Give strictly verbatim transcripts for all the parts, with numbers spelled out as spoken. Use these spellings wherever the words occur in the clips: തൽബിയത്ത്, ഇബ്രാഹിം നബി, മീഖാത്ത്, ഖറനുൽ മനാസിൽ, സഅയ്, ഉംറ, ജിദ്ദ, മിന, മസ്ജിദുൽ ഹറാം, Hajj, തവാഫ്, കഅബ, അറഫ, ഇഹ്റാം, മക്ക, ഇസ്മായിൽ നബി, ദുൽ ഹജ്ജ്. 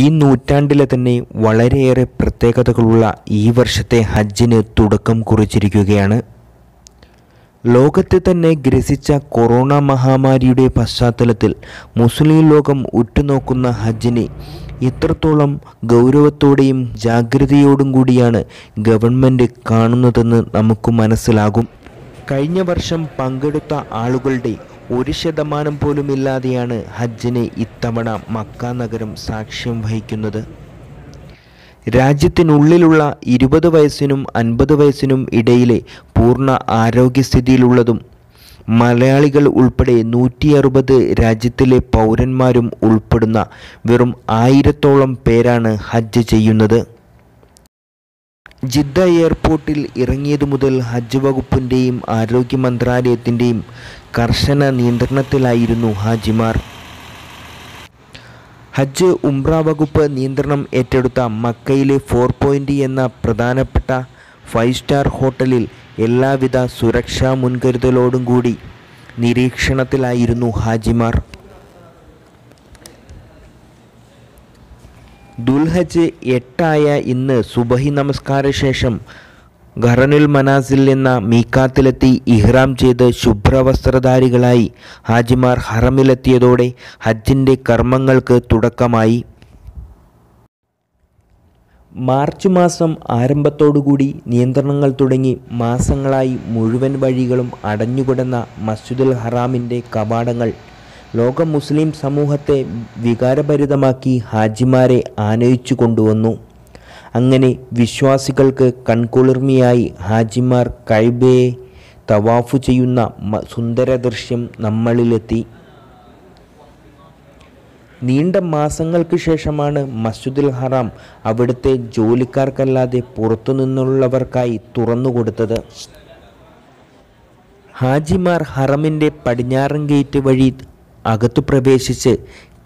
ഈ നൂറ്റാണ്ടിലെ തന്നെ വളരെയേറെ പ്രത്യേകതകളുള്ള ഈ വർഷത്തെ ഹജ്ജിന് തുടക്കം കുറിച്ചിരിക്കുകയാണ്. ലോകത്തെ തന്നെ ഗ്രസിച്ച കൊറോണ മഹാമാരിയുടെ പശ്ചാത്തലത്തിൽ മുസ്ലിം ലോകം ഉറ്റുനോക്കുന്ന ഹജ്ജിനെ എത്രത്തോളം ഗൗരവത്തോടെയും ജാഗ്രതയോടും കൂടിയാണ് ഗവൺമെൻറ് കാണുന്നതെന്ന് നമുക്ക് മനസ്സിലാകും. കഴിഞ്ഞ വർഷം പങ്കെടുത്ത ആളുകളുടെ ഒരു ശതമാനം പോലുമില്ലാതെയാണ് ഹജ്ജിനെ ഇത്തവണ മക്ക നഗരം സാക്ഷ്യം വഹിക്കുന്നത്. രാജ്യത്തിനുള്ളിലുള്ള ഇരുപത് വയസ്സിനും അൻപത് വയസ്സിനും ഇടയിലെ പൂർണ്ണ ആരോഗ്യസ്ഥിതിയിലുള്ളതും മലയാളികൾ ഉൾപ്പെടെ നൂറ്റി അറുപത് രാജ്യത്തിലെ പൗരന്മാരും ഉൾപ്പെടുന്ന വെറും ആയിരത്തോളം പേരാണ് ഹജ്ജ് ചെയ്യുന്നത്. ജിദ്ദ എയർപോർട്ടിൽ ഇറങ്ങിയതു മുതൽ ഹജ്ജ് വകുപ്പിൻ്റെയും ആരോഗ്യ മന്ത്രാലയത്തിൻ്റെയും കർശന നിയന്ത്രണത്തിലായിരുന്നു ഹാജിമാർ. ഹജ്ജ് ഉംറ വകുപ്പ് നിയന്ത്രണം ഏറ്റെടുത്ത മക്കയിലെ ഫോർ പോയിൻ്റ് എന്ന പ്രധാനപ്പെട്ട ഫൈവ് സ്റ്റാർ ഹോട്ടലിൽ എല്ലാവിധ സുരക്ഷാ മുൻകരുതലോടും കൂടി നിരീക്ഷണത്തിലായിരുന്നു ഹാജിമാർ. ദുൽഹജ്ജ് എട്ടായ ഇന്ന് സുബഹി നമസ്കാര ശേഷം ഖറനുൽ മനാസിൽ എന്ന മീക്കാത്തിലെത്തി ഇഹ്റാം ചെയ്ത് ശുഭ്രവസ്ത്രധാരികളായി ഹാജിമാർ ഹറമിലെത്തിയതോടെ ഹജ്ജിൻ്റെ കർമ്മങ്ങൾക്ക് തുടക്കമായി. മാർച്ച് മാസം ആരംഭത്തോടുകൂടി നിയന്ത്രണങ്ങൾ തുടങ്ങി മാസങ്ങളായി മുഴുവൻ വഴികളും അടഞ്ഞുകിടന്ന മസ്ജിദുൽ ഹറാമിൻ്റെ കവാടങ്ങൾ ലോക മുസ്ലിം സമൂഹത്തെ വികാരഭരിതമാക്കി ഹാജിമാരെ ആനയിച്ചു കൊണ്ടുവന്നു. അങ്ങനെ വിശ്വാസികൾക്ക് കൺകുളിർമയായി ഹാജിമാർ കഅബയെ തവാഫ് ചെയ്യുന്ന സുന്ദര ദൃശ്യം നമ്മളിലെത്തി. നീണ്ട മാസങ്ങൾക്ക് ശേഷമാണ് മസ്ജിദുൽ ഹറാം അവിടുത്തെ ജോലിക്കാർക്കല്ലാതെ പുറത്തുനിന്നുള്ളവർക്കായി തുറന്നുകൊടുത്തത്. ഹാജിമാർ ഹറമിൻ്റെ പടിഞ്ഞാറൻ ഗേറ്റ് വഴി അകത്തു പ്രവേശിച്ച്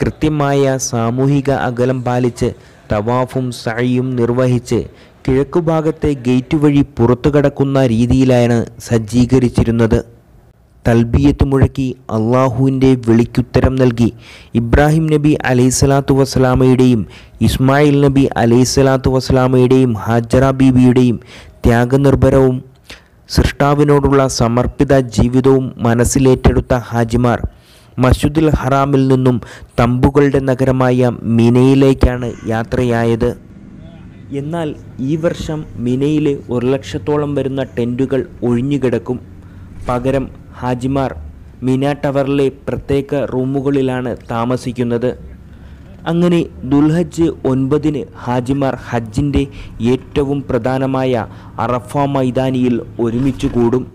കൃത്യമായ സാമൂഹിക അകലം പാലിച്ച് തവാഫും സഅയും നിർവഹിച്ച് കിഴക്കുഭാഗത്തെ ഗേറ്റ് വഴി പുറത്തു കടക്കുന്ന രീതിയിലാണ് സജ്ജീകരിച്ചിരുന്നത്. തൽബിയത്ത് മുഴക്കി അള്ളാഹുവിൻ്റെ വിളിക്കുത്തരം നൽകി ഇബ്രാഹിം നബി അലൈഹിസ്സലാത്തു വസ്സലാമയുടെയും ഇസ്മായിൽ നബി അലൈഹിസ്സലാത്തു വസ്സലാമയുടെയും ഹാജറ ബീബിയുടെയും ത്യാഗനിർഭരവും സൃഷ്ടാവിനോടുള്ള സമർപ്പിത ജീവിതവും മനസ്സിലേറ്റെടുത്ത ഹാജിമാർ മസ്ജിദുൽ ഹറാമിൽ നിന്നും തമ്പുകളുടെ നഗരമായ മിനയിലേക്കാണ് യാത്രയായത്. എന്നാൽ ഈ വർഷം മിനയിലെ ഒരു ലക്ഷത്തോളം വരുന്ന ടെൻറ്റുകൾ ഒഴിഞ്ഞുകിടക്കും. പകരം ഹാജിമാർ മിന ടവറിലെ പ്രത്യേക റൂമുകളിലാണ് താമസിക്കുന്നത്. അങ്ങനെ ദുൽഹജ്ജ് ഒൻപതിന് ഹാജിമാർ ഹജ്ജിൻ്റെ ഏറ്റവും പ്രധാനമായ അറഫ മൈതാനിയിൽ ഒരുമിച്ച് കൂടും.